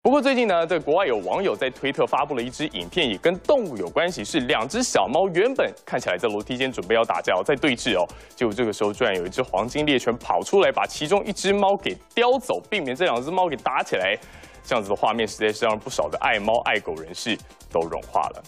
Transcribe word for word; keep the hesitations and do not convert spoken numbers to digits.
不过最近呢，这国外有网友在推特发布了一支影片，也跟动物有关系，是两只小猫原本看起来在楼梯间准备要打架、哦，在对峙哦，结果这个时候居然有一只黄金猎犬跑出来，把其中一只猫给叼走，避免这两只猫给打起来。这样子的画面实在是让不少的爱猫爱狗人士都融化了。